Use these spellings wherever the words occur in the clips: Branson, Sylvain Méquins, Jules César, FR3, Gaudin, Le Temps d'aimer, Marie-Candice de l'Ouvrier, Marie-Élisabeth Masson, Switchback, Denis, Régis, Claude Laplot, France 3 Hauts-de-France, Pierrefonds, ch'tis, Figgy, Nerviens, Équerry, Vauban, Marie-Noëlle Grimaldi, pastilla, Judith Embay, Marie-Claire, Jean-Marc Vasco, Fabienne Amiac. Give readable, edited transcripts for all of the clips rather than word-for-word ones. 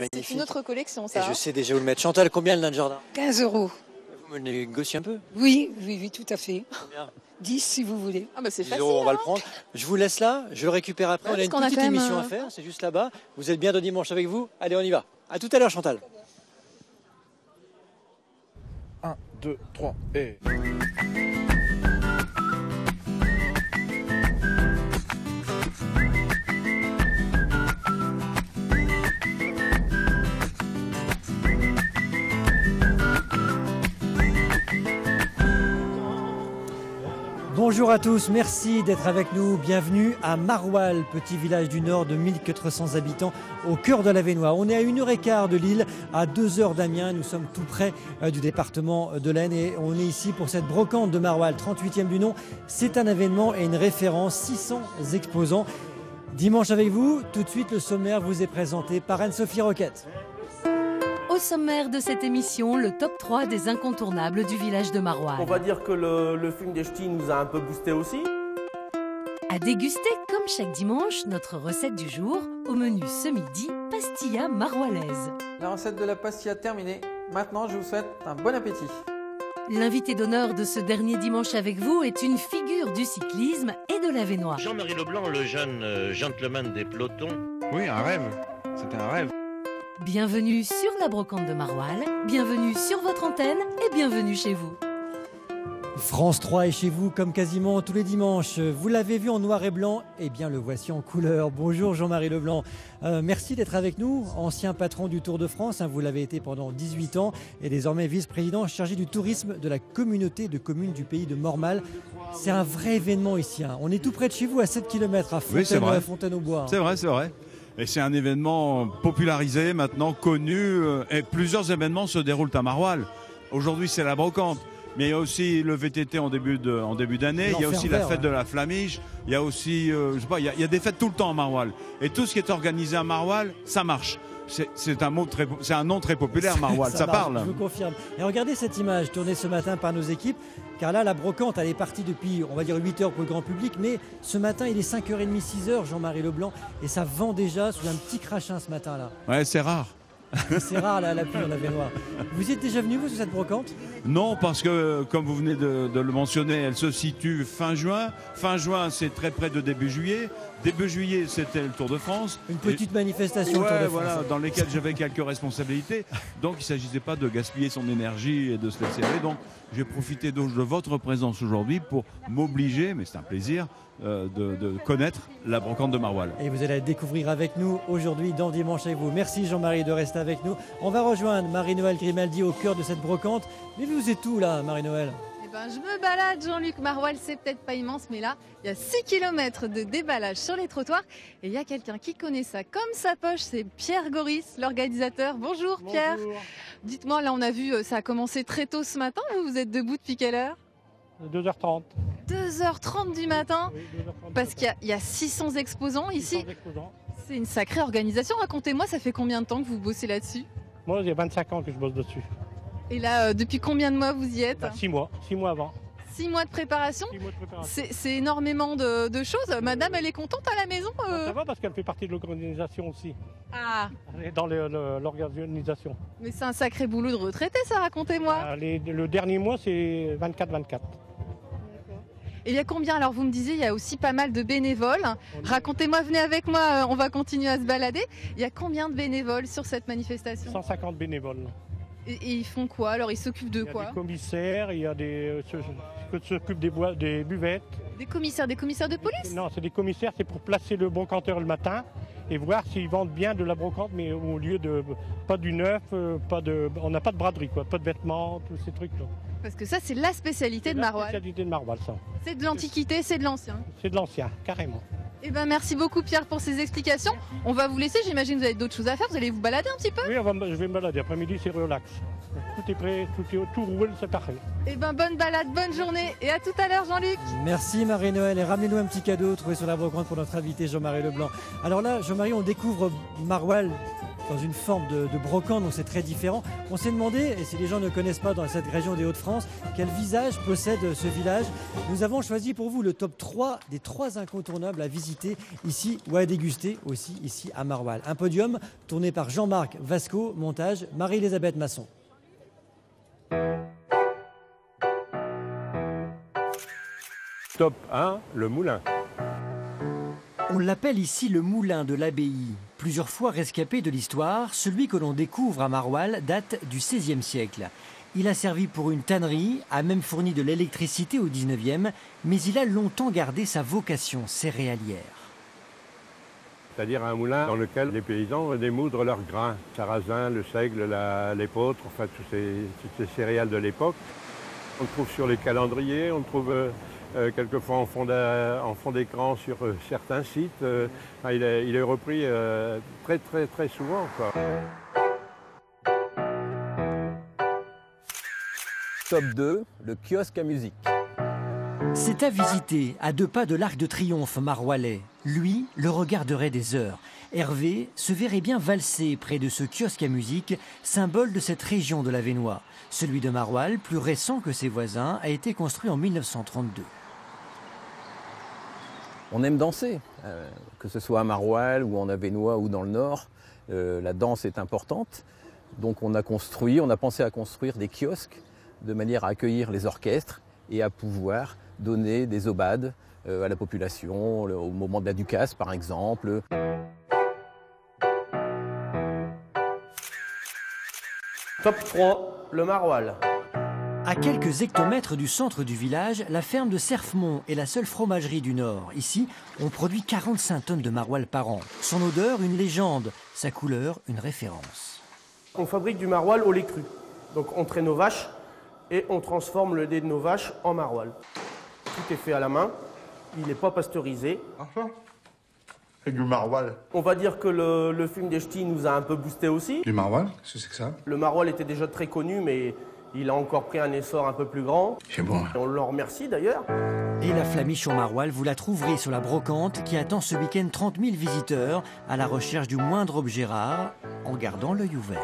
Magnifique. C'est une autre collection, ça. Et je sais déjà où le mettre. Chantal, combien le nain de jardin? 15 €. Vous me négociez un peu? Oui, tout à fait. Combien? 10 si vous voulez. Ah bah c'est facile. On va le prendre. Je vous laisse là, je le récupère après. On a une petite émission à faire, c'est juste là-bas. Vous êtes bien de Dimanche Avec Vous? Allez, on y va. À tout à l'heure, Chantal. 1, 2, 3 et... Bonjour à tous, merci d'être avec nous. Bienvenue à Maroilles, petit village du nord de 1400 habitants au cœur de la Vénois. On est à 1h15 de Lille, à 2h d'Amiens. Nous sommes tout près du département de l'Aisne et on est ici pour cette brocante de Maroilles, 38e du nom. C'est un événement et une référence, 600 exposants. Dimanche Avec Vous, tout de suite le sommaire vous est présenté par Anne-Sophie Roquette. Au sommaire de cette émission, le top 3 des incontournables du village de Maroilles. On va dire que le film des ch'tis nous a un peu boosté aussi. À déguster, comme chaque dimanche, notre recette du jour. Au menu ce midi, pastilla maroillaise. La recette de la pastilla terminée. Maintenant, je vous souhaite un bon appétit. L'invité d'honneur de ce dernier Dimanche Avec Vous est une figure du cyclisme et de la Vénois. Jean-Marie Leblanc, le jeune gentleman des pelotons. Oui, un rêve. C'était un rêve. Bienvenue sur la brocante de Maroilles, bienvenue sur votre antenne et bienvenue chez vous. France 3 est chez vous comme quasiment tous les dimanches. Vous l'avez vu en noir et blanc, eh bien le voici en couleur. Bonjour Jean-Marie Leblanc, merci d'être avec nous. Ancien patron du Tour de France, vous l'avez été pendant 18 ans et désormais vice-président chargé du tourisme de la communauté de communes du pays de Mormal. C'est un vrai événement ici, on est tout près de chez vous à 7 km à Fontaine-aux-Bois. C'est vrai, c'est vrai. Et c'est un événement popularisé, maintenant connu, et plusieurs événements se déroulent à Maroilles. Aujourd'hui, c'est la brocante, mais il y a aussi le VTT en début d'année, il y a aussi la fête de la Flamiche, il y a aussi, je sais pas, il y a des fêtes tout le temps à Maroilles. Et tout ce qui est organisé à Maroilles, ça marche. C'est un nom très populaire, Maroilles, ça parle. Je vous confirme. Et regardez cette image tournée ce matin par nos équipes, car là, la brocante, elle est partie depuis, on va dire, 8h pour le grand public, mais ce matin, il est 5h30, 6h, Jean-Marie Leblanc, et ça vend déjà sous un petit crachin ce matin-là. Ouais, c'est rare. C'est rare, là, la pluie, on la Vénois. Vous y êtes déjà venu, vous, sur cette brocante? Non, parce que, comme vous venez de le mentionner, elle se situe fin juin. Fin juin, c'est très près de début juillet. Début juillet, c'était le Tour de France. Une petite manifestation, ouais, Tour de France. Voilà, dans lesquelles j'avais quelques responsabilités. Donc, il ne s'agissait pas de gaspiller son énergie et de se laisser aller. Donc, j'ai profité de votre présence aujourd'hui pour m'obliger, mais c'est un plaisir, de connaître la brocante de Maroilles. Et vous allez la découvrir avec nous aujourd'hui dans Dimanche Avec Vous. Merci Jean-Marie de rester avec nous. On va rejoindre Marie-Noëlle Grimaldi au cœur de cette brocante. Mais vous êtes où là, Marie-Noëlle? Je me balade, Jean-Luc. Maroilles, c'est peut-être pas immense, mais là, il y a 6 km de déballage sur les trottoirs. Et il y a quelqu'un qui connaît ça comme sa poche, c'est Pierre Goris, l'organisateur. Bonjour, Pierre. Dites-moi, là, on a vu, ça a commencé très tôt ce matin. Vous êtes debout depuis quelle heure? 2h30. 2h30 du matin, oui, 2h30 parce qu'il y a 600 exposants ici. C'est une sacrée organisation. Racontez-moi, ça fait combien de temps que vous bossez là-dessus? Moi, il y a 25 ans que je bosse dessus. Et là, depuis combien de mois vous y êtes? 6 mois. 6 mois avant. 6 mois de préparation. C'est énormément de choses. Madame, elle est contente à la maison? Ça va parce qu'elle fait partie de l'organisation aussi. Ah. Elle est dans l'organisation. Mais c'est un sacré boulot de retraité, ça, racontez-moi. Le dernier mois, c'est 24-24. Et il y a combien? Alors vous me disiez, il y a aussi pas mal de bénévoles. Racontez-moi, venez avec moi, on va continuer à se balader. Il y a combien de bénévoles sur cette manifestation? 150 bénévoles. Et ils font quoi? Alors ils s'occupent de quoi? Il y a des commissaires, il y a des ceux qui s'occupent des buvettes. Des commissaires de police? Non, c'est des commissaires, c'est pour placer le brocanteur le matin et voir s'ils vendent bien de la brocante, mais au lieu de pas du neuf, on n'a pas de braderie, quoi, pas de vêtements, tous ces trucs-là. Parce que ça, c'est la spécialité de Maroilles. C'est de l'antiquité, c'est de l'ancien. C'est de l'ancien, carrément. Eh ben, merci beaucoup Pierre pour ces explications. On va vous laisser, j'imagine que vous avez d'autres choses à faire, vous allez vous balader un petit peu? Oui, je vais me balader, après-midi c'est relax. Tout est prêt, tout roule, c'est parfait. Eh ben, bonne balade, bonne journée et à tout à l'heure Jean-Luc. Merci Marie-Noëlle et ramenez-nous un petit cadeau trouvé sur la brocante pour notre invité Jean-Marie Leblanc. Alors là, Jean-Marie, on découvre Maroilles dans une forme de brocante, donc c'est très différent. On s'est demandé, et si les gens ne connaissent pas dans cette région des Hauts-de-France, quel visage possède ce village. Nous avons choisi pour vous le top 3 des 3 incontournables à visiter ici ou à déguster aussi ici à Maroilles. Un podium tourné par Jean-Marc Vasco, montage Marie-Élisabeth Masson. Top 1, le moulin. On l'appelle ici le moulin de l'abbaye. Plusieurs fois rescapé de l'histoire, celui que l'on découvre à Maroilles date du XVIe siècle. Il a servi pour une tannerie, a même fourni de l'électricité au XIXe, mais il a longtemps gardé sa vocation céréalière. C'est-à-dire un moulin dans lequel les paysans vont démoudre leurs grains. Sarrasin, le seigle, l'épeautre, enfin toutes ces céréales de l'époque. On le trouve sur les calendriers, on le trouve quelquefois en fond d'écran sur certains sites. Il est repris très souvent, quoi. Top 2, le kiosque à musique. C'est à visiter, à 2 pas de l'Arc de Triomphe maroilais. Lui, le regarderait des heures. Hervé se verrait bien valser près de ce kiosque à musique, symbole de cette région de la Vénois. Celui de Maroilles, plus récent que ses voisins, a été construit en 1932. On aime danser, que ce soit à Maroilles ou en Avesnois ou dans le Nord. La danse est importante, donc on a pensé à construire des kiosques de manière à accueillir les orchestres et à pouvoir donner des aubades à la population, au moment de la Ducasse par exemple. Top 3, le Maroilles. À quelques hectomètres du centre du village, la ferme de Cerfemont est la seule fromagerie du Nord. Ici, on produit 45 tonnes de Maroilles par an. Son odeur, une légende. Sa couleur, une référence. On fabrique du Maroilles au lait cru. Donc on traîne nos vaches et on transforme le lait de nos vaches en Maroilles. Tout est fait à la main, il n'est pas pasteurisé. Enfin, c'est du Maroilles. On va dire que le film des ch'tis nous a un peu boosté aussi. Du Maroilles, qu'est-ce que c'est que ça? Le Maroilles était déjà très connu, mais il a encore pris un essor un peu plus grand. C'est bon. Et on l'en remercie d'ailleurs. Et la flamiche au Maroilles, vous la trouverez sur la brocante qui attend ce week-end 30 000 visiteurs à la recherche du moindre objet rare en gardant l'œil ouvert.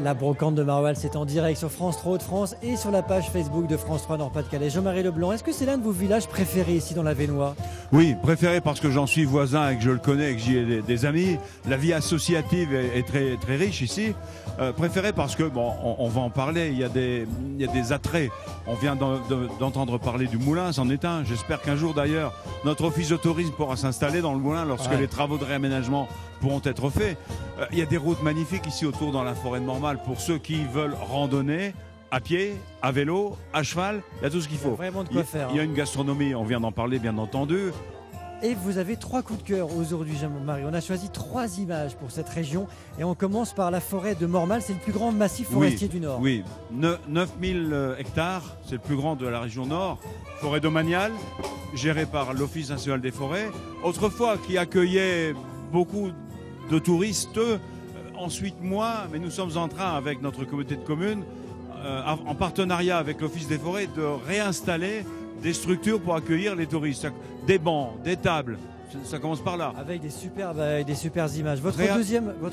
La brocante de Maroilles, c'est en direct sur France 3 Hauts-de-France et sur la page Facebook de France 3 Nord-Pas-de-Calais. Jean-Marie Leblanc, est-ce que c'est l'un de vos villages préférés ici dans la Vénois? Oui, préféré parce que j'en suis voisin et que je le connais et que j'y ai des amis. La vie associative est très, très riche ici. Préféré parce que, bon, on va en parler, il y a des attraits. On vient d'entendre parler du moulin, c'en est un. J'espère qu'un jour d'ailleurs, notre office de tourisme pourra s'installer dans le moulin lorsque les travaux de réaménagement pourront être faits. Il y a des routes magnifiques ici autour dans la forêt de Mormal pour ceux qui veulent randonner à pied, à vélo, à cheval. Il y a tout ce qu'il faut. Il y a vraiment de quoi faire. Il y a une gastronomie, on vient d'en parler bien entendu. Et vous avez 3 coups de cœur aujourd'hui, Jean-Marie. On a choisi 3 images pour cette région. Et on commence par la forêt de Mormal. C'est le plus grand massif forestier du Nord. Oui, 9000 hectares. C'est le plus grand de la région Nord. Forêt domaniale, gérée par l'Office national des forêts. Autrefois, qui accueillait beaucoup de touristes, ensuite moi, mais nous sommes en train avec notre communauté de communes, en partenariat avec l'Office des forêts, de réinstaller des structures pour accueillir les touristes, des bancs, des tables, ça commence par là. Avec des superbes images.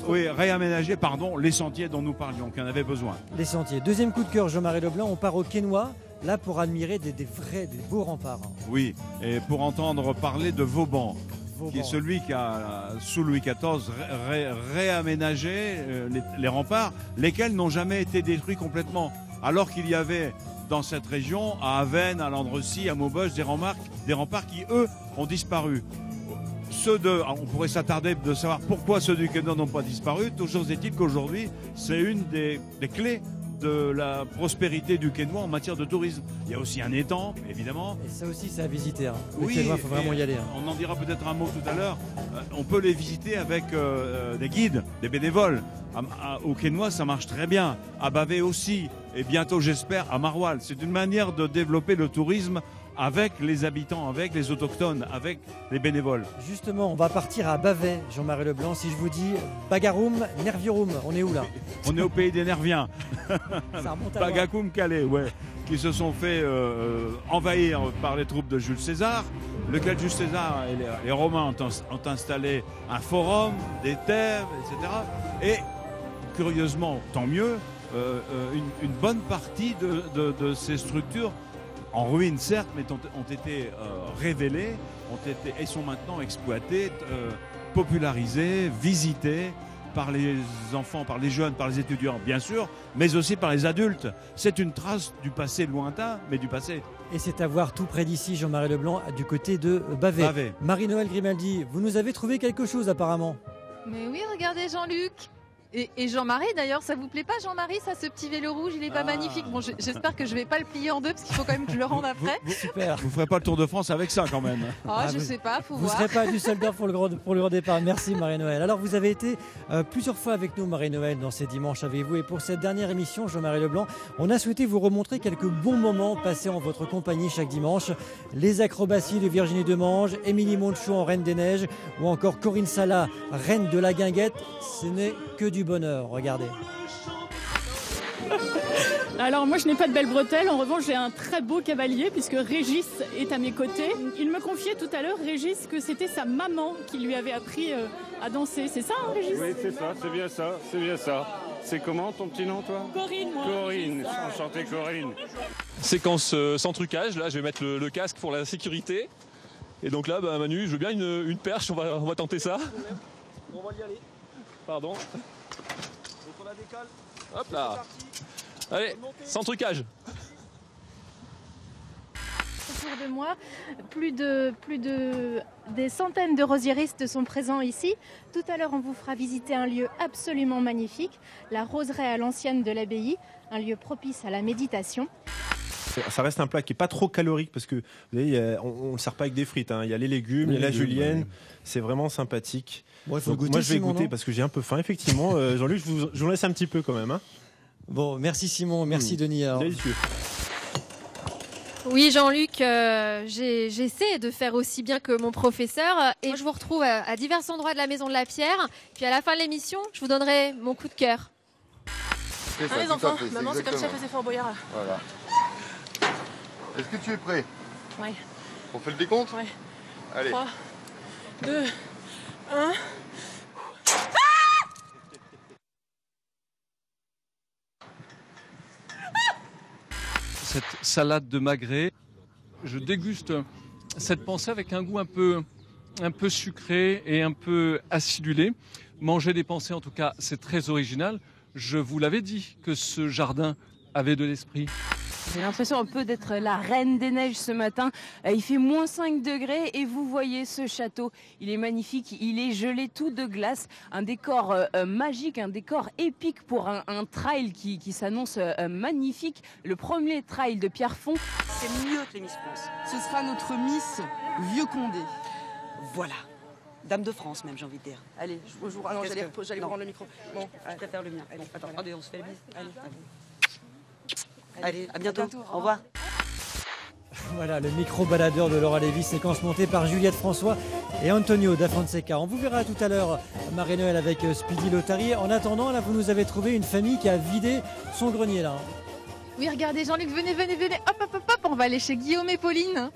Réaménager, pardon, les sentiers dont nous parlions, qui en avaient besoin. Les sentiers. Deuxième coup de cœur, Jean-Marie Leblanc, on part au Quesnoy. Là, pour admirer des beaux remparts. Oui, et pour entendre parler de Vauban. Qui est celui qui a, sous Louis XIV, réaménagé les remparts, lesquels n'ont jamais été détruits complètement. Alors qu'il y avait dans cette région, à Avesnes, à Landrecy, à Maubeuge, des remparts qui, eux, ont disparu. On pourrait s'attarder de savoir pourquoi ceux du Quesnoy n'ont pas disparu. Toujours est-il qu'aujourd'hui, c'est une des clés de la prospérité du Quesnoy en matière de tourisme. Il y a aussi un étang, évidemment. Et ça aussi, c'est à visiter. Hein. Oui, Quesnoy, il faut vraiment y aller. Hein. On en dira peut-être un mot tout à l'heure. On peut les visiter avec des guides, des bénévoles. Au Quesnoy, ça marche très bien. À Bavay aussi. Et bientôt, j'espère, à Maroilles. C'est une manière de développer le tourisme avec les habitants, avec les autochtones, avec les bénévoles. Justement, on va partir à Bavay, Jean-Marie Leblanc. Si je vous dis Bagacum Nerviorum, on est où là? On est au pays des Nerviens. Ça remonte à Bagacum Calais, ouais. qui se sont fait envahir par les troupes de Jules César, lequel Jules César et les Romains ont installé un forum, des terres, etc. Et curieusement, tant mieux, une bonne partie de ces structures, en ruine certes, mais ont été révélées, et sont maintenant exploitées, popularisées, visitées par les enfants, par les jeunes, par les étudiants, bien sûr, mais aussi par les adultes. C'est une trace du passé lointain, mais du passé. Et c'est à voir tout près d'ici, Jean-Marie Leblanc, du côté de Bavay. Marie-Noëlle Grimaldi, vous nous avez trouvé quelque chose apparemment. Mais oui, regardez Jean-Luc. Et Jean-Marie d'ailleurs, ça vous plaît pas Jean-Marie, ça, ce petit vélo rouge, il est pas magnifique? Bon, j'espère que je vais pas le plier en deux parce qu'il faut quand même que je le rende après. Super. Vous ferez pas le Tour de France avec ça quand même? Je sais pas, faut voir. Vous serez pas à Düsseldorf pour le grand départ. Merci Marie-Noëlle. Alors vous avez été plusieurs fois avec nous Marie-Noëlle dans ces Dimanches avec vous, et pour cette dernière émission Jean-Marie Leblanc, on a souhaité vous remontrer quelques bons moments passés en votre compagnie chaque dimanche. Les acrobaties de Virginie de Mange, Émilie Monchou en Reine des Neiges, ou encore Corinne Sala, Reine de la Guinguette. Ce n'est que du bonheur, regardez. Alors moi je n'ai pas de belles bretelles, en revanche j'ai un très beau cavalier puisque Régis est à mes côtés. Il me confiait tout à l'heure, Régis, que c'était sa maman qui lui avait appris à danser. C'est ça hein, Régis? Oui c'est ça, c'est bien ça, c'est bien ça. C'est comment ton petit nom toi? Corinne. Moi, Corinne, enchantée Corinne. Séquence sans trucage, là je vais mettre le casque pour la sécurité. Et donc là bah, Manu, je veux bien une perche, on va tenter ça. On va y aller. Pardon. Donc on la décale. Hop là. Allez, sans trucage. Autour de moi, des centaines de rosiéristes sont présents ici. Tout à l'heure, on vous fera visiter un lieu absolument magnifique, la roseraie à l'ancienne de l'abbaye, un lieu propice à la méditation. Ça reste un plat qui n'est pas trop calorique parce que vous voyez, on ne le sert pas avec des frites. Hein. Il y a les légumes, il y a la julienne. Ouais. C'est vraiment sympathique. Moi, je vais goûter parce que j'ai un peu faim, effectivement. Jean-Luc, je vous laisse un petit peu quand même. Hein. Bon, merci Simon, merci Denis. Alors. Délicieux. Oui, Jean-Luc, j'essaie de faire aussi bien que mon professeur. Et moi, je vous retrouve à divers endroits de la Maison de la Pierre. Puis à la fin de l'émission, je vous donnerai mon coup de cœur. Ça, les enfants, maman, c'est comme si elle faisait Fort Boyard. Voilà. Est-ce que tu es prêt? Oui. On fait le décompte? Oui. Allez. 3, 2, 1. Cette salade de magret, je déguste cette pensée avec un goût un peu sucré et un peu acidulé. Manger des pensées, en tout cas, c'est très original. Je vous l'avais dit que ce jardin avait de l'esprit. J'ai l'impression un peu d'être la reine des neiges ce matin. Il fait moins 5 degrés et vous voyez ce château. Il est magnifique, il est gelé tout de glace. Un décor magique, un décor épique pour un trail qui s'annonce magnifique. Le premier trail de Pierrefonds. C'est mieux que les Miss France. Ce sera notre Miss Vieux-Condé. Voilà. Dame de France même, j'ai envie de dire. Allez, je vous rends. J'allais prendre le micro. Bon, je préfère le mien. Allez, attends. Allez, on se fait la bise. Allez. Allez, à bientôt. Au revoir. Voilà, le micro-baladeur de Laura Lévy, séquence montée par Juliette François et Antonio da Fonseca. On vous verra tout à l'heure, Marie-Noëlle, avec Speedy Lotari. En attendant, là, vous nous avez trouvé une famille qui a vidé son grenier, là. Oui, regardez, Jean-Luc, venez, venez, venez. Hop, hop, hop, hop, on va aller chez Guillaume et Pauline.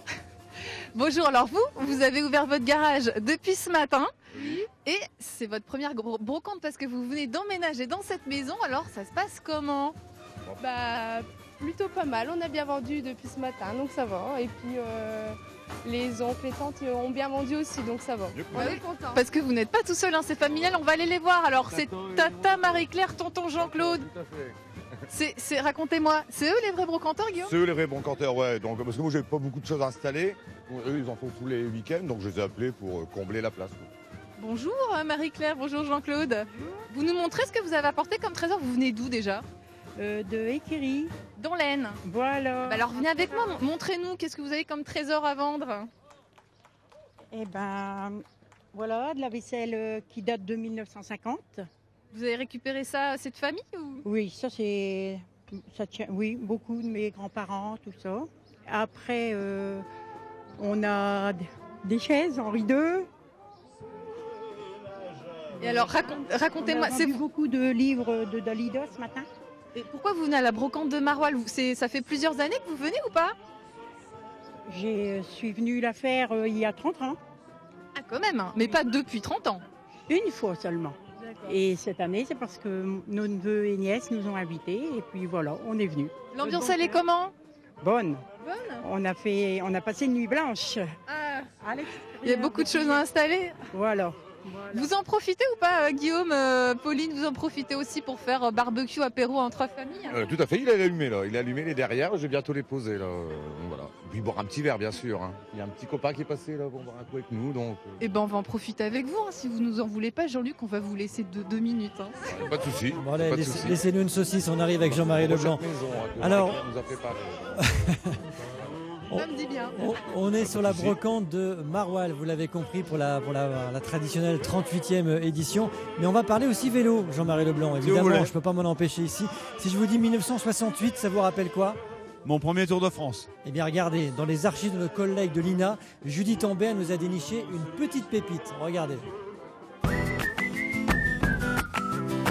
Bonjour, alors vous avez ouvert votre garage depuis ce matin. Oui. Et c'est votre première brocante parce que vous venez d'emménager dans cette maison. Alors, ça se passe comment? Bah, plutôt pas mal, on a bien vendu depuis ce matin, donc ça va. Et puis les oncles et tantes ont bien vendu aussi, donc ça va. On est content. Parce que vous n'êtes pas tout seul, hein, c'est familial, on va aller les voir. Alors c'est Tata Marie-Claire, Tonton Jean-Claude. Racontez-moi, c'est eux les vrais brocanteurs, Guillaume? C'est eux les vrais brocanteurs, ouais. Donc, parce que moi j'ai pas beaucoup de choses à installer. Eux ils en font tous les week-ends, donc je les ai appelés pour combler la place. Bonjour Marie-Claire, bonjour Jean-Claude. Vous nous montrez ce que vous avez apporté comme trésor, vous venez d'où déjà? De Équerry. Dans l'Aisne. Voilà. Bah alors venez avec moi, montrez-nous qu'est-ce que vous avez comme trésor à vendre. Eh ben voilà, de la vaisselle qui date de 1950. Vous avez récupéré ça, cette famille ou... Oui, ça c'est... ça tient. Oui, beaucoup de mes grands-parents, tout ça. Après, on a des chaises, Henri II. Et alors, racontez-moi... On a vendu beaucoup de livres de Dalida ce matin. Et pourquoi vous venez à la brocante de Maroilles? Ça fait plusieurs années que vous venez ou pas? Je suis venue la faire il y a 30 ans. Ah quand même, mais pas depuis 30 ans. Une fois seulement. Et cette année, c'est parce que nos neveux et nièces nous ont invités et puis voilà, on est venus. L'ambiance, elle est comment? Bonne. Bonne. On a passé une nuit blanche. Ah. Il y a beaucoup de choses à installer. Voilà. Vous en profitez ou pas, Guillaume? Pauline, vous en profitez aussi pour faire barbecue apéro entre familles? Tout à fait, il est allumé là, il est allumé les derrière, je vais bientôt les poser là. Donc, voilà. Puis boire un petit verre bien sûr, hein. Il y a un petit copain qui est passé là pour boire un coup avec nous. Donc, Eh ben on va en profiter avec vous, hein. Si vous nous en voulez pas, Jean-Luc, on va vous laisser deux minutes. Hein. Pas de souci. Bon, laissez-nous une saucisse, on arrive avec Jean-Marie Leblanc. Alors... Ça me dit bien. On est sur la brocante de Maroilles, vous l'avez compris, pour la traditionnelle 38e édition. Mais on va parler aussi vélo, Jean-Marie Leblanc. Évidemment, je ne peux pas m'en empêcher ici. Si je vous dis 1968, ça vous rappelle quoi? Mon premier Tour de France. Eh bien regardez, dans les archives de nos collègues de l'INA, Judith Embay nous a déniché une petite pépite. Regardez.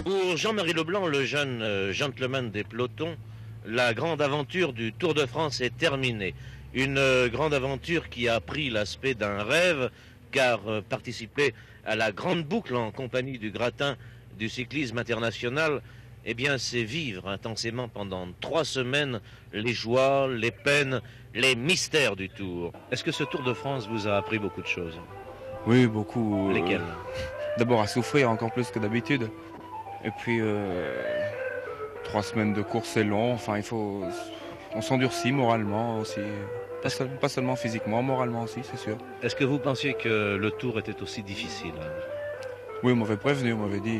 Pour Jean-Marie Leblanc, le jeune gentleman des pelotons, la grande aventure du Tour de France est terminée. Une grande aventure qui a pris l'aspect d'un rêve, car participer à la grande boucle en compagnie du gratin du cyclisme international, eh bien c'est vivre intensément pendant 3 semaines les joies, les peines, les mystères du Tour. Est-ce que ce Tour de France vous a appris beaucoup de choses? Oui, beaucoup. Lesquelles? D'abord à souffrir encore plus que d'habitude, et puis 3 semaines de course c'est long, enfin on s'endurcit moralement aussi. Pas seulement physiquement, moralement aussi, c'est sûr. Est-ce que vous pensiez que le Tour était aussi difficile? Oui, on m'avait prévenu, on m'avait dit...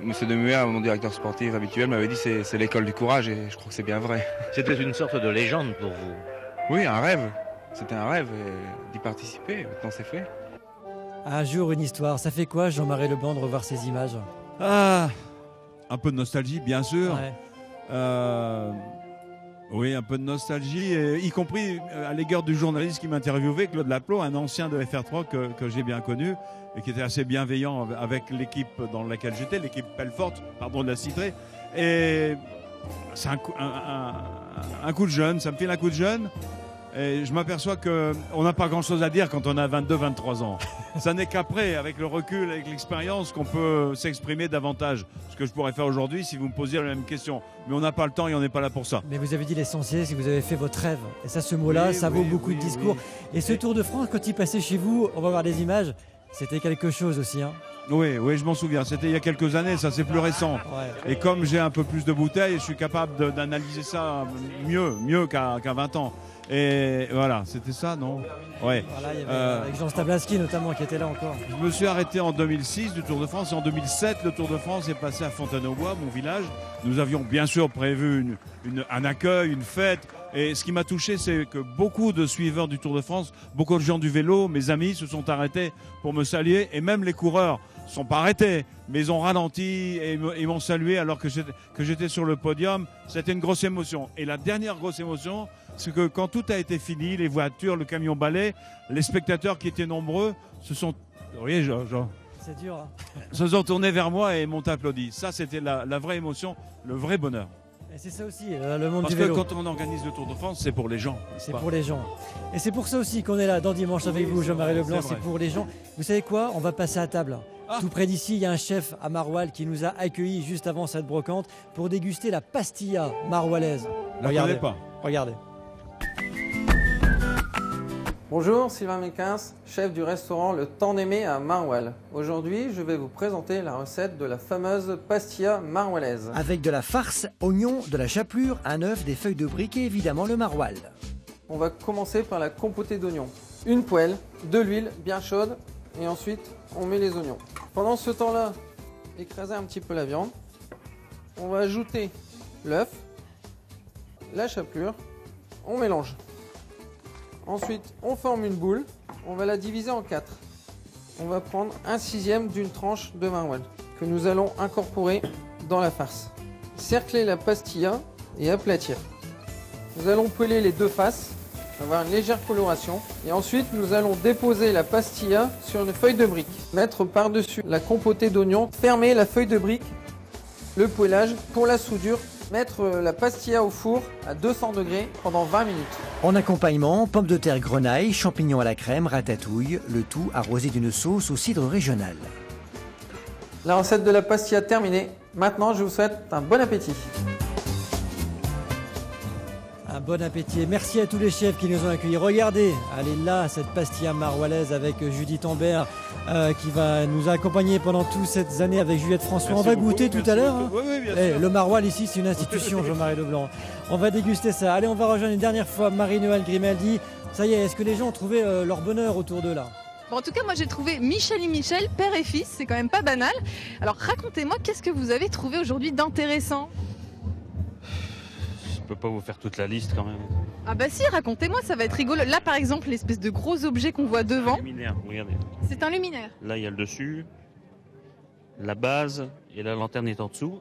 Monsieur Demuet, mon directeur sportif habituel, m'avait dit que c'est l'école du courage et je crois que c'est bien vrai. C'était une sorte de légende pour vous? Oui, un rêve. C'était un rêve d'y participer. Maintenant, c'est fait. Un jour, une histoire. Ça fait quoi, Jean-Marie Leblanc, de revoir ces images? Ah, un peu de nostalgie, bien sûr. Ouais. Oui, un peu de nostalgie, y compris à l'égard du journaliste qui m'interviewait, Claude Laplot, un ancien de FR3 que j'ai bien connu et qui était assez bienveillant avec l'équipe dans laquelle j'étais, l'équipe Pelfort, pardon de la citer. Et c'est un coup de jeune, ça me file un coup de jeune. Et je m'aperçois qu'on n'a pas grand-chose à dire quand on a 22-23 ans. Ça n'est qu'après, avec le recul, avec l'expérience, qu'on peut s'exprimer davantage. Ce que je pourrais faire aujourd'hui si vous me posiez la même question. Mais on n'a pas le temps et on n'est pas là pour ça. Mais vous avez dit l'essentiel, c'est que vous avez fait votre rêve. Et ça, ce mot-là, oui, ça vaut beaucoup de discours. Oui. Et ce Tour de France, quand il passait chez vous, on va voir des images, c'était quelque chose aussi, hein. Oui, oui, je m'en souviens. C'était il y a quelques années, ça c'est plus récent. Ouais. Et comme j'ai un peu plus de bouteilles, je suis capable d'analyser ça mieux qu'à 20 ans. Et voilà, c'était ça, non? Ouais. Voilà, il y avait avec Jean Stablaski notamment qui était là encore. Je me suis arrêté en 2006 du Tour de France et en 2007 le Tour de France est passé à Fontaine-aux-Bois, mon village. Nous avions bien sûr prévu un accueil, une fête. Et ce qui m'a touché, c'est que beaucoup de suiveurs du Tour de France, beaucoup de gens du vélo, mes amis, se sont arrêtés pour me saluer. Et même les coureurs ne sont pas arrêtés, mais ils ont ralenti et m'ont salué alors que j'étais sur le podium. C'était une grosse émotion. Et la dernière grosse émotion, c'est que quand tout a été fini, les voitures, le camion-balai, les spectateurs qui étaient nombreux se sont... Vous voyez, c'est dur, hein. Se sont tournés vers moi et m'ont applaudi. Ça, c'était la vraie émotion, le vrai bonheur. Et c'est ça aussi, le monde du vélo. Parce que quand on organise le Tour de France, c'est pour les gens. C'est pour les gens. Et c'est pour ça aussi qu'on est là dans Dimanche Avec Vous, Jean-Marie Leblanc, c'est pour les gens. Vous savez quoi? On va passer à table. Ah. Tout près d'ici, il y a un chef à Maroilles qui nous a accueillis juste avant cette brocante pour déguster la pastilla maroillaise. Regardez pas. Regardez. Bonjour, Sylvain Méquins, chef du restaurant Le Temps d'Aimer à Maroilles. Aujourd'hui, je vais vous présenter la recette de la fameuse pastilla maroillaise. Avec de la farce, oignons, de la chapelure, un œuf, des feuilles de brique et évidemment le maroilles. On va commencer par la compotée d'oignons. Une poêle, de l'huile bien chaude et ensuite on met les oignons. Pendant ce temps-là, écraser un petit peu la viande. On va ajouter l'œuf, la chapelure, on mélange. Ensuite, on forme une boule, on va la diviser en 4. On va prendre 1/6 d'une tranche de maroilles que nous allons incorporer dans la farce. Cercler la pastilla et aplatir. Nous allons peler les deux faces, avoir une légère coloration. Et ensuite, nous allons déposer la pastilla sur une feuille de brique. Mettre par-dessus la compotée d'oignons, fermer la feuille de brique, le poêlage pour la soudure Mettre la pastilla au four à 200 degrés pendant 20 minutes. En accompagnement, pommes de terre grenaille, champignons à la crème, ratatouille, le tout arrosé d'une sauce au cidre régional. La recette de la pastilla terminée. Maintenant, je vous souhaite un bon appétit. Un bon appétit et merci à tous les chefs qui nous ont accueillis. Regardez, elle est là, cette pastilla maroillaise avec Judith Embay qui va nous accompagner pendant toutes ces années avec Juliette François. Merci, on va goûter tout à l'heure. Hein. Oui, le maroilles ici, c'est une institution, Jean-Marie Leblanc. On va déguster ça. Allez, on va rejoindre une dernière fois Marie-Noëlle Grimaldi. Ça y est, est-ce que les gens ont trouvé leur bonheur autour de là? Bon, en tout cas, moi j'ai trouvé Michel et Michel, père et fils, c'est quand même pas banal. Alors racontez-moi, qu'est-ce que vous avez trouvé aujourd'hui d'intéressant? Je peux pas vous faire toute la liste quand même. Ah bah si, racontez-moi, ça va être rigolo. Là par exemple, l'espèce de gros objet qu'on voit devant. C'est un luminaire. Là il y a le dessus, la base et la lanterne est en dessous.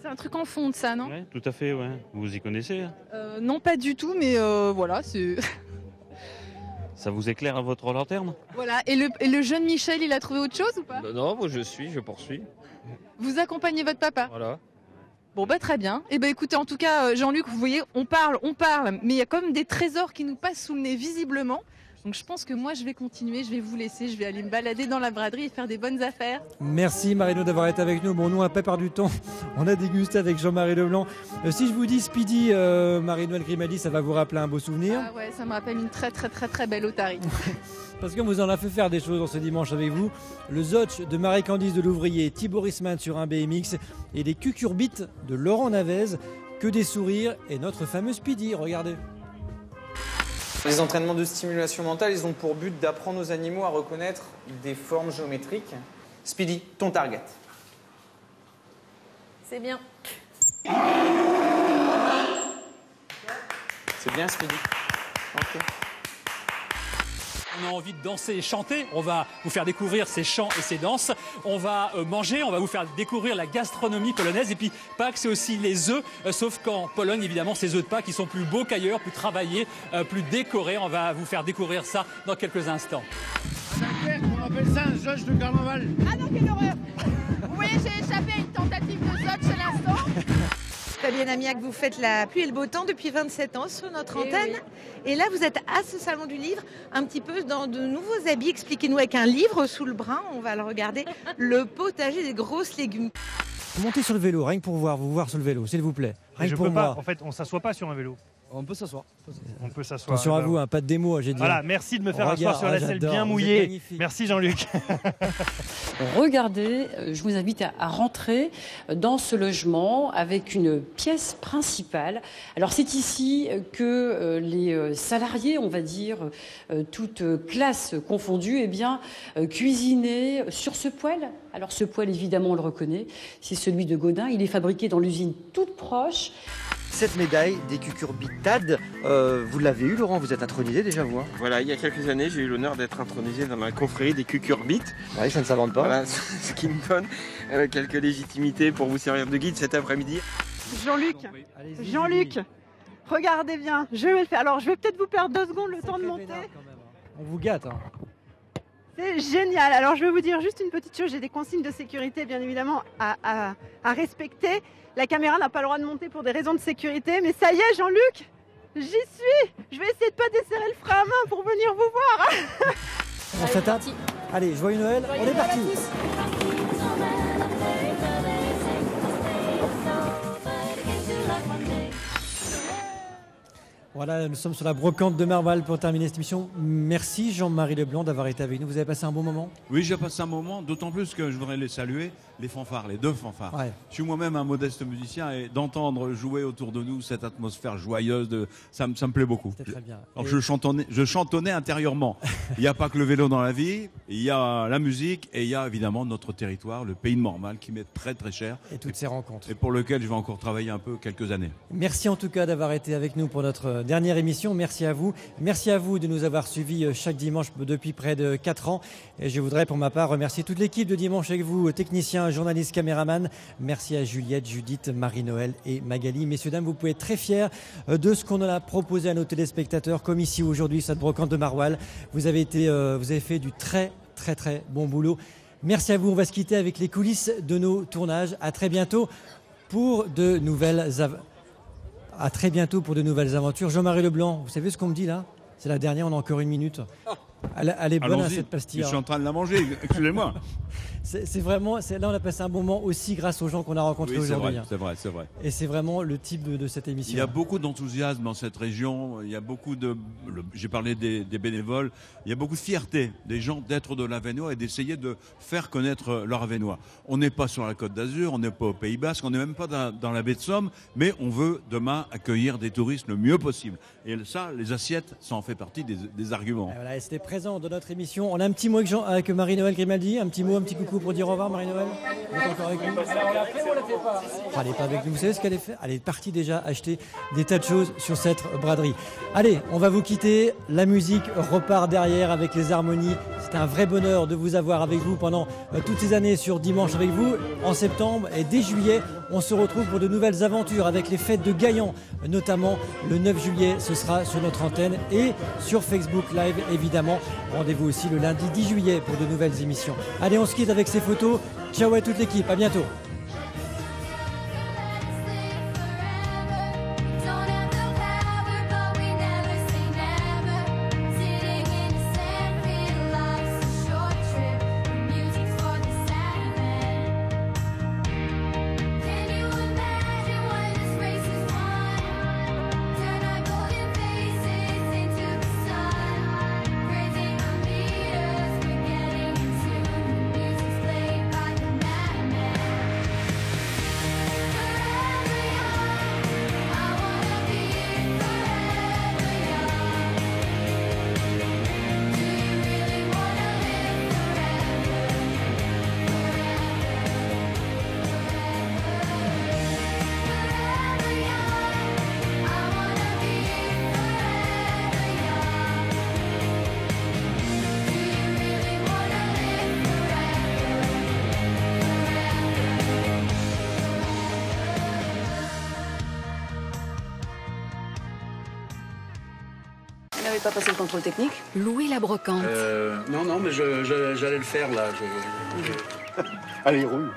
C'est un truc en fonte ça, non? Oui, tout à fait, ouais. Vous y connaissez? Non pas du tout, mais voilà, c'est... Ça vous éclaire à votre lanterne? Voilà, et le jeune Michel, il a trouvé autre chose ou pas? Non, moi je poursuis. Vous accompagnez votre papa? Voilà. Bon bah très bien. Et bah écoutez, en tout cas Jean-Luc, vous voyez, on parle, mais il y a quand même des trésors qui nous passent sous le nez visiblement. Donc je pense que moi je vais continuer, je vais vous laisser, je vais aller me balader dans la braderie et faire des bonnes affaires. Merci Marino d'avoir été avec nous. Bon, nous on n'a pas perdu de temps, on a dégusté avec Jean-Marie Leblanc. Si je vous dis Speedy, Marie-Noëlle Grimaldi, ça va vous rappeler un beau souvenir? Ah ouais, ça me rappelle une très très très très belle Lotari. Parce qu'on vous en a fait faire des choses dans ce dimanche avec vous. Le zotch de Marie-Candice de l'Ouvrier, Thibaut Risman sur un BMX et les cucurbites de Laurent Navez. Que des sourires et notre fameux Speedy, regardez. Les entraînements de stimulation mentale, ils ont pour but d'apprendre aux animaux à reconnaître des formes géométriques. Speedy, ton target. C'est bien. C'est bien Speedy. Ok. On a envie de danser et chanter, on va vous faire découvrir ces chants et ces danses. On va manger, on va vous faire découvrir la gastronomie polonaise. Et puis Pâques, c'est aussi les œufs, sauf qu'en Pologne, évidemment, ces œufs de Pâques, ils sont plus beaux qu'ailleurs, plus travaillés, plus décorés. On va vous faire découvrir ça dans quelques instants. On appelle ça un zotch de carnaval. Ah non, quelle horreur! Oui, j'ai échappé à une tentative de zotch à l'instant. Fabienne Amiac, vous faites la pluie et le beau temps depuis 27 ans sur notre antenne. Oui. Et là, vous êtes à ce salon du livre, un petit peu dans de nouveaux habits. Expliquez-nous, avec un livre sous le bras, on va le regarder, le potager des grosses légumes. Montez sur le vélo, rien que pour vous voir sur le vélo, s'il vous plaît. Rien que pour moi. En fait, on ne s'assoit pas sur un vélo. On peut s'asseoir. Attention à vous, pas de démo, j'ai dit. Voilà, merci de me faire asseoir sur la selle bien mouillée. Merci Jean-Luc. Regardez, je vous invite à rentrer dans ce logement avec une pièce principale. Alors c'est ici que les salariés, on va dire, toutes classes confondues, eh bien, cuisinaient sur ce poêle. Alors ce poêle, évidemment, on le reconnaît, c'est celui de Gaudin. Il est fabriqué dans l'usine toute proche. Cette médaille des cucurbitades, vous l'avez eu Laurent, vous êtes intronisé déjà vous hein. Voilà, il y a quelques années, j'ai eu l'honneur d'être intronisé dans la confrérie des cucurbites. Oui, ça ne s'invente pas. Voilà, ce qui me donne quelques légitimités pour vous servir de guide cet après-midi. Jean-Luc, regardez bien, je vais le faire. Alors, je vais peut-être vous perdre 2 secondes le temps de monter. Vénard, quand même, hein. On vous gâte. Hein. C'est génial. Alors, je vais vous dire juste une petite chose, j'ai des consignes de sécurité, bien évidemment, à respecter. La caméra n'a pas le droit de monter pour des raisons de sécurité, mais ça y est, Jean-Luc, j'y suis. Je vais essayer de ne pas desserrer le frein à main pour venir vous voir. On s'attarde. Allez, joyeux Noël, on est parti. Voilà, nous sommes sur la brocante de Mormal pour terminer cette émission. Merci Jean-Marie Leblanc d'avoir été avec nous. Vous avez passé un bon moment? Oui, j'ai passé un moment, d'autant plus que je voudrais les saluer, les fanfares, les deux fanfares. Ouais. Je suis moi-même un modeste musicien et d'entendre jouer autour de nous cette atmosphère joyeuse, ça me plaît beaucoup. C'était très bien. Alors, je chantonnais intérieurement. Il n'y a pas que le vélo dans la vie, il y a la musique et il y a évidemment notre territoire, le pays de Mormal qui m'est très très cher. Et toutes ces rencontres. Et pour lequel je vais encore travailler un peu quelques années. Merci en tout cas d'avoir été avec nous pour notre dernière émission. Merci à vous. Merci à vous de nous avoir suivis chaque dimanche depuis près de 4 ans. Et je voudrais pour ma part remercier toute l'équipe de Dimanche avec vous, techniciens, journalistes, caméramans. Merci à Juliette, Judith, Marie-Noël et Magali. Messieurs, dames, vous pouvez être très fiers de ce qu'on a proposé à nos téléspectateurs, comme ici aujourd'hui, cette brocante de Mormal. Vous avez fait du très, très, très bon boulot. Merci à vous. On va se quitter avec les coulisses de nos tournages. À très bientôt. pour de nouvelles aventures. À très bientôt pour de nouvelles aventures. Jean-Marie Leblanc, vous savez ce qu'on me dit là? C'est la dernière, on a encore une minute. Elle est bonne, cette pastille. Je suis en train de la manger, excusez-moi. C'est vraiment, là on a passé un moment aussi grâce aux gens qu'on a rencontrés aujourd'hui. C'est vrai, c'est vrai. Et c'est vraiment le type de cette émission. Il y a beaucoup d'enthousiasme dans cette région, il y a beaucoup de, j'ai parlé des bénévoles, il y a beaucoup de fierté des gens d'être de l'Avesnois et d'essayer de faire connaître leur Avesnois. On n'est pas sur la Côte d'Azur, on n'est pas au Pays Basque, on n'est même pas dans la baie de Somme, mais on veut demain accueillir des touristes le mieux possible. Et ça, les assiettes, ça en fait partie des arguments. Voilà, c'était présent dans notre émission. On a un petit mot avec Marie-Noëlle Grimaldi, un petit mot, un petit coucou pour dire au revoir. Marie-Noëlle, on est encore avec nous. Alors on l'a fait ou on l'a fait pas? Elle n'est pas avec nous. Vous savez ce qu'elle est fait? Elle est partie déjà acheter des tas de choses sur cette braderie. Allez, on va vous quitter. La musique repart derrière avec les harmonies. C'est un vrai bonheur de vous avoir avec vous pendant toutes ces années sur Dimanche avec vous. En septembre et dès juillet, on se retrouve pour de nouvelles aventures avec les fêtes de Gaillan, notamment le 9 juillet. Ce sera sur notre antenne et sur Facebook Live, évidemment. Rendez-vous aussi le lundi 10 juillet pour de nouvelles émissions. Allez, on se quitte avec ces photos. Ciao à toute l'équipe, à bientôt. Pas passé le contrôle technique. Louis la brocante. Non, mais j'allais le faire là. Allez, roule.